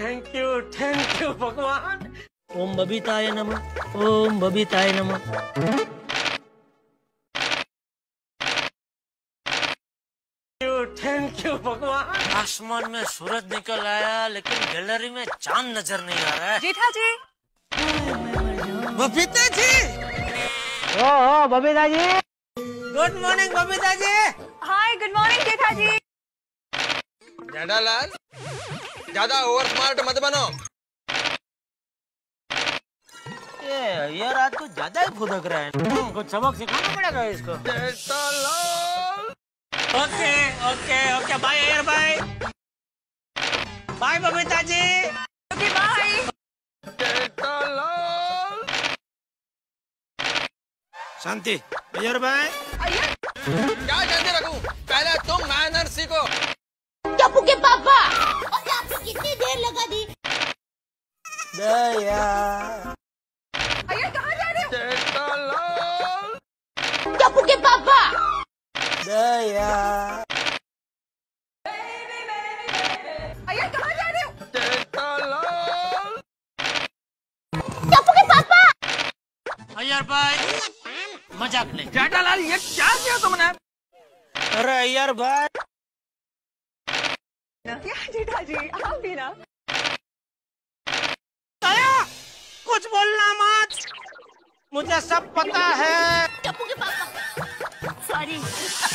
Thank you भगवान। ओम बबीताय नमः, ओम बबीताय नमः। थैंक यू भगवान। आसमान में सूरज निकल आया लेकिन गैलरी में चांद नजर नहीं आ रहा है। जेठा जी, बबीता जी, ओ Babita ji, good morning Babita ji. Hi, good morning Jetha ji. Jethalal, ज्यादा ओवर स्मार्ट मत बनो। ये रात को ज्यादा ही फुदक रहा है, कुछ सबक सिखाना पड़ेगा इसको। Jethalal, okay okay okay, bye year, bye bye Babita ji, okay bye. शांति इयर बाय। क्या शांति रखूं, पहले तुम मैनर सीखो। टप्पू के पापा, और आपको कितनी देर लगा दी। दया इयर, कहाँ जा रहे हो? टप्पू के पापा, दया अय्यर, कहाँ जा रहे हो? टप्पू के पापा। अय्यर भाई, मजाक नहीं। जेठालाल, ये क्या किया तुमने? अरे अय्यर भाई, जेठा जी आप भी ना। दया, कुछ बोलना मत, मुझे सब पता है। टप्पू के पापा, सॉरी।